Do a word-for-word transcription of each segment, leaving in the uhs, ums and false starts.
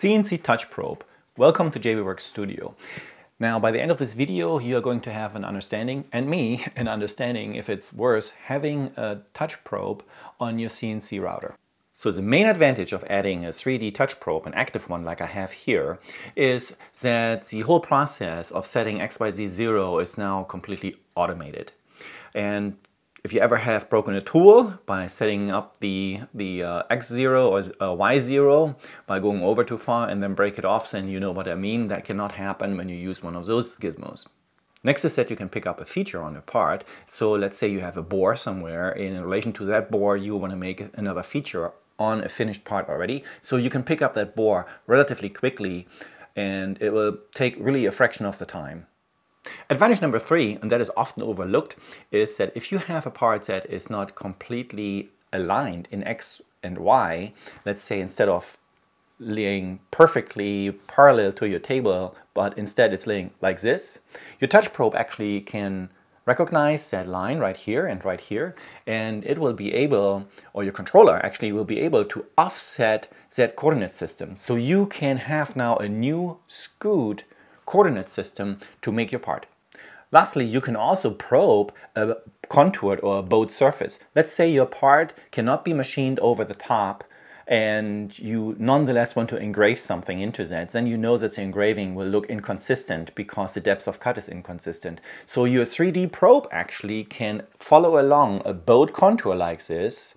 C N C Touch Probe. Welcome to JBWorks Studio. Now, by the end of this video, you are going to have an understanding, and me, an understanding if it's worth having a touch probe on your C N C router. So the main advantage of adding a three D touch probe, an active one like I have here, is that the whole process of setting X Y Z zero is now completely automated. And if you ever have broken a tool by setting up the, the uh, X zero or uh, Y zero by going over too far and then break it off, then you know what I mean. That cannot happen when you use one of those gizmos. Next is that you can pick up a feature on a part. So let's say you have a bore somewhere, and in relation to that bore you want to make another feature on a finished part already. So you can pick up that bore relatively quickly, and it will take really a fraction of the time. Advantage number three, and that is often overlooked, is that if you have a part that is not completely aligned in X and Y, let's say instead of laying perfectly parallel to your table, but instead it's laying like this, your touch probe actually can recognize that line right here and right here, and it will be able, or your controller actually will be able to offset that coordinate system. So you can have now a new skewed coordinate system to make your part. Lastly, you can also probe a contoured or a bowed surface. Let's say your part cannot be machined over the top and you nonetheless want to engrave something into that. Then you know that the engraving will look inconsistent because the depth of cut is inconsistent. So your three D probe actually can follow along a bowed contour like this,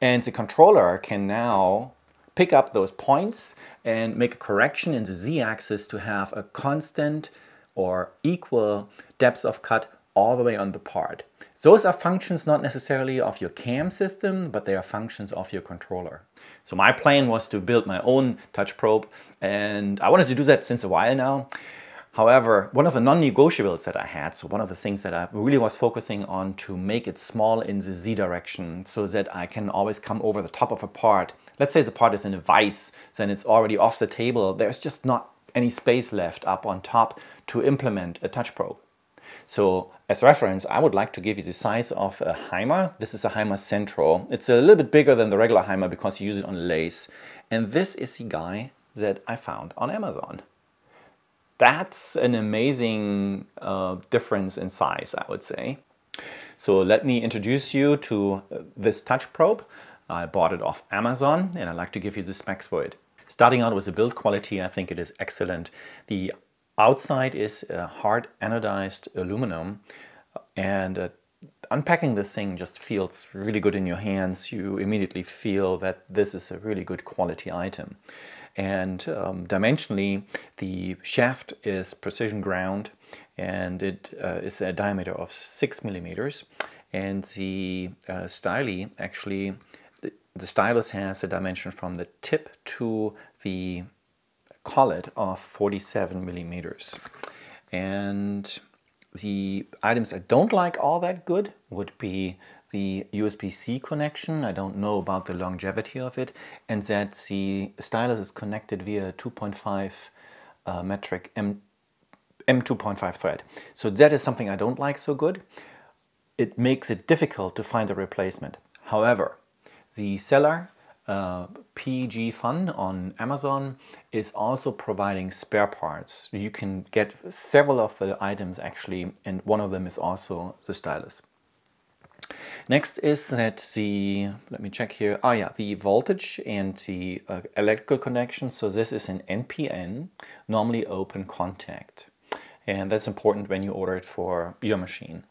and the controller can now pick up those points and make a correction in the Z-axis to have a constant or equal depth of cut all the way on the part. Those are functions not necessarily of your C A M system, but they are functions of your controller. So my plan was to build my own touch probe, and I wanted to do that since a while now. However, one of the non-negotiables that I had, so one of the things that I really was focusing on, to make it small in the Z direction so that I can always come over the top of a part. Let's say the part is in a vise, then it's already off the table. There's just not any space left up on top to implement a touch probe. So as reference, I would like to give you the size of a Heimer. This is a Heimer Centro. It's a little bit bigger than the regular Heimer because you use it on a lathe. And this is the guy that I found on Amazon. That's an amazing uh, difference in size, I would say. So let me introduce you to this touch probe. I bought it off Amazon, and I'd like to give you the specs for it. Starting out with the build quality, I think it is excellent. The outside is a hard anodized aluminum, and uh, unpacking this thing just feels really good in your hands. You immediately feel that this is a really good quality item. And um, dimensionally, the shaft is precision ground, and it uh, is a diameter of six millimeters. And the uh, style actually The stylus has a dimension from the tip to the collet of forty-seven millimeters. And the items I don't like all that good would be the U S B C connection. I don't know about the longevity of it, and that the stylus is connected via two point five uh, metric M, M two point five thread. So that is something I don't like so good. It makes it difficult to find a replacement. However, the seller, uh, P G Fun on Amazon, is also providing spare parts. You can get several of the items actually, and one of them is also the stylus. Next is that the, let me check here, oh yeah, the voltage and the uh, electrical connection. So this is an N P N, normally open contact. And that's important when you order it for your machine.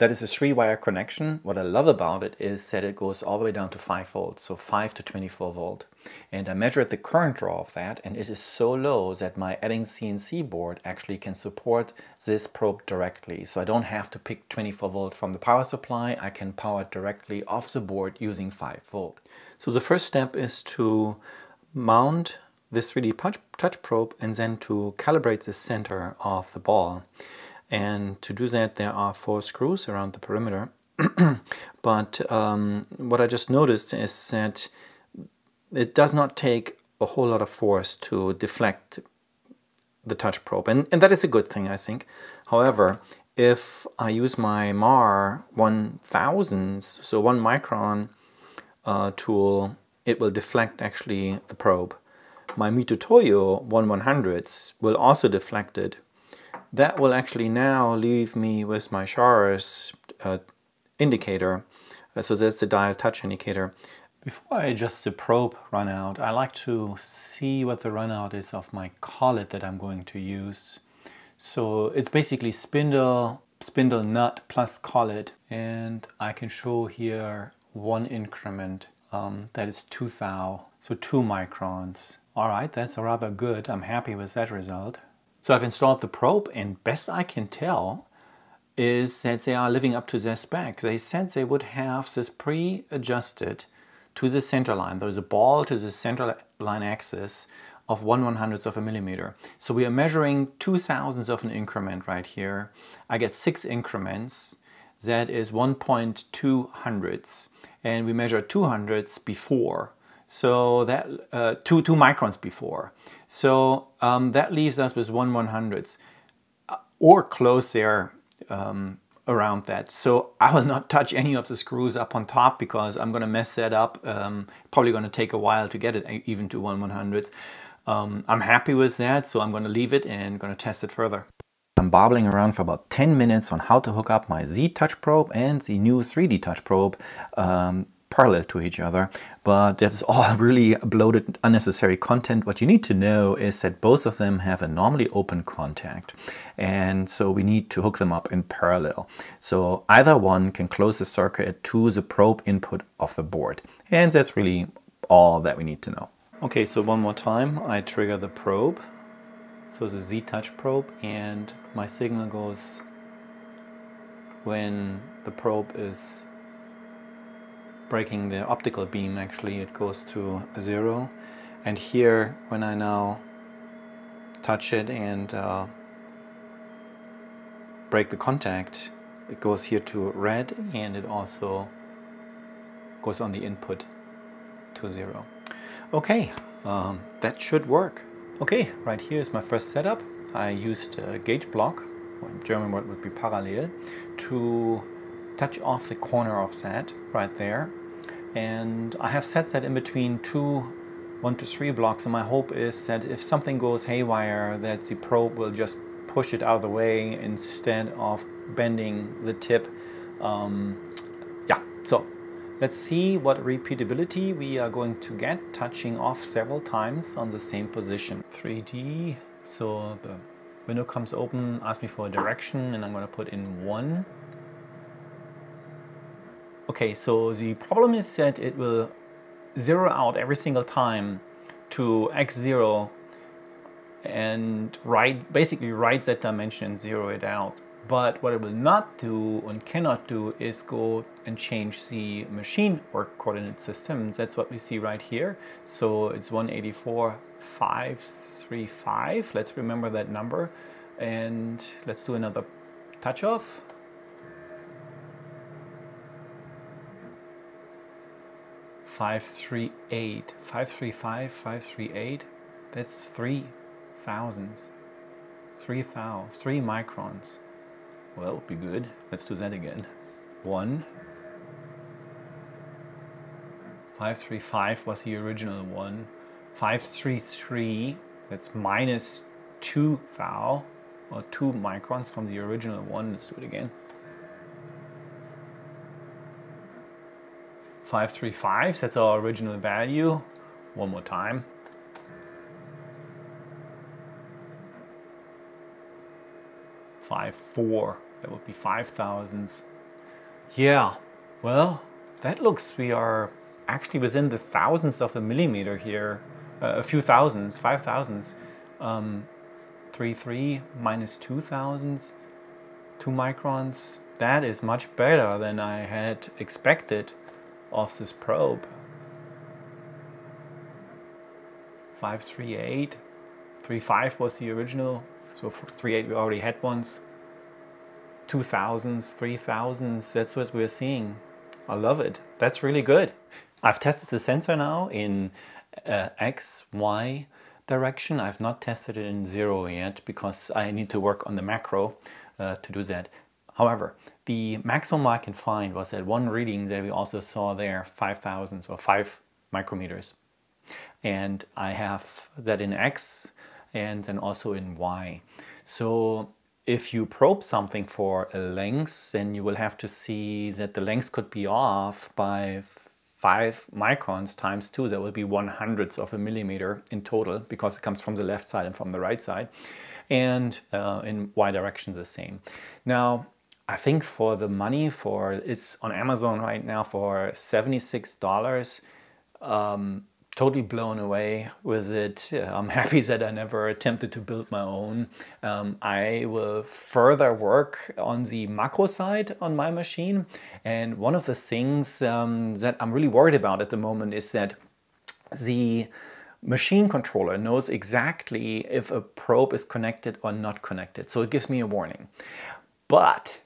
That is a three-wire connection. What I love about it is that it goes all the way down to five volts, so five to twenty-four volt. And I measured the current draw of that, and it is so low that my Edding C N C board actually can support this probe directly. So I don't have to pick twenty-four volt from the power supply. I can power it directly off the board using five volt. So the first step is to mount this three D touch probe and then to calibrate the center of the ball. And to do that, there are four screws around the perimeter. But um, what I just noticed is that it does not take a whole lot of force to deflect the touch probe. And, and that is a good thing, I think. However, if I use my M A R one thousandth, so one micron uh, tool, it will deflect actually the probe. my Mitutoyo one one hundredths will also deflect it. That will actually now leave me with my Shars uh, indicator. Uh, so that's the dial touch indicator. Before I adjust the probe runout, I like to see what the runout is of my collet that I'm going to use. So it's basically spindle, spindle nut plus collet, and I can show here one increment um, that is two thou, so two microns. All right, that's rather good. I'm happy with that result. So I've installed the probe, and best I can tell is that they are living up to their spec. They said they would have this pre-adjusted to the center line. There's a ball to the center line axis of one one hundredth of a millimeter. So we are measuring two thousandths of an increment right here. I get six increments. That is one point two hundredths. And we measure two hundredths before. So that, uh, two, two microns before. So um, that leaves us with one one hundredths or close there um, around that. So I will not touch any of the screws up on top because I'm gonna mess that up. Um, probably gonna take a while to get it even to one one hundredths. Um, I'm happy with that, so I'm gonna leave it and gonna test it further. I'm bobbling around for about ten minutes on how to hook up my Z Touch Probe and the new three D Touch Probe um, parallel to each other, but that's all really bloated, unnecessary content. What you need to know is that both of them have a normally open contact, and so we need to hook them up in parallel. So either one can close the circuit to the probe input of the board, and that's really all that we need to know. Okay, so one more time, I trigger the probe, so the Z Touch Probe, and my signal goes when the probe is breaking the optical beam. Actually it goes to zero, and here when I now touch it and uh, break the contact, it goes here to red, and it also goes on the input to zero. Okay, um, that should work. Okay, right here is my first setup. I used a gauge block, or in German word would be parallel, to touch off the corner of that right there, and I have set that in between two one to three blocks, and my hope is that if something goes haywire, that the probe will just push it out of the way instead of bending the tip. Um, yeah, so let's see what repeatability we are going to get touching off several times on the same position. three D, so the window comes open, asks me for a direction, and I'm going to put in one. Okay, so the problem is that it will zero out every single time to x zero and write, basically write that dimension and zero it out. But what it will not do and cannot do is go and change the machine or coordinate system. That's what we see right here. So it's one eighty-four point five three five. Let's remember that number, and let's do another touch off. five three eight, five three five, five three eight, that's three thousandths, three thou, three microns. Well, it'd be good. Let's do that again. One, five three five was the original one, five three three, that's minus two thou, or two microns from the original one. Let's do it again. five three five, that's our original value. One more time. five four, that would be five thousandths. Yeah, well, that looks, we are actually within the thousandths of a millimeter here. Uh, a few thousandths, five thousandths. Um, three three minus two thousandths, two microns. That is much better than I had expected of this probe. five three eight, three five was the original, so three eight we already had once. Two thousandths, three thousandths, that's what we're seeing. I love it. That's really good. I've tested the sensor now in uh, X, Y direction. I've not tested it in zero yet because I need to work on the macro uh, to do that. However, the maximum I can find was that one reading that we also saw there, five thousandths or five micrometers. and I have that in X and then also in Y. So if you probe something for a length, then you will have to see that the length could be off by five microns times two. That will be one hundredth of a millimeter in total, because it comes from the left side and from the right side, and uh, in Y direction the same. Now, I think for the money, for it's on Amazon right now for seventy-six dollars. Um, totally blown away with it. I'm happy that I never attempted to build my own. Um, I will further work on the macro side on my machine. And one of the things um, that I'm really worried about at the moment is that the machine controller knows exactly if a probe is connected or not connected. So it gives me a warning. But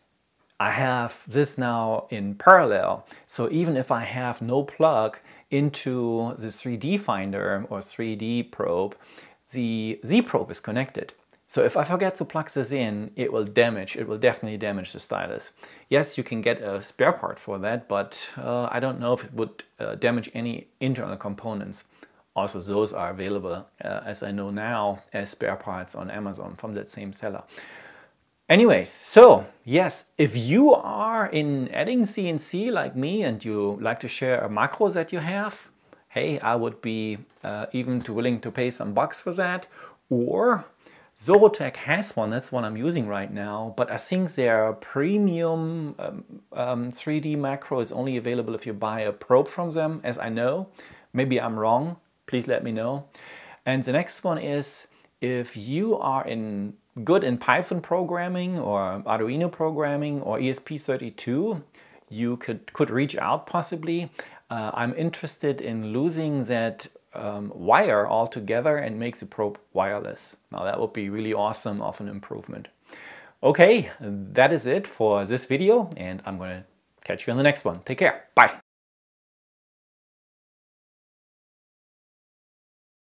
I have this now in parallel, so even if I have no plug into the three D finder or three D probe, the Z probe is connected. So if I forget to plug this in, it will damage, it will definitely damage the stylus. Yes, you can get a spare part for that, but uh, I don't know if it would uh, damage any internal components. Also, those are available, uh, as I know now, as spare parts on Amazon from that same seller. Anyways, so yes, if you are in adding C N C like me and you like to share a macro that you have, hey, I would be uh, even too willing to pay some bucks for that. Or ZoroTech has one, that's one I'm using right now, but I think their premium um, um, three D macro is only available if you buy a probe from them, as I know. Maybe I'm wrong, please let me know. And the next one is, if you are in good in Python programming or Arduino programming or E S P thirty-two, you could could reach out possibly. Uh, I'm interested in losing that um, wire altogether and make the probe wireless. Now that would be really awesome of an improvement. Okay, that is it for this video, and I'm gonna catch you in the next one. Take care, bye.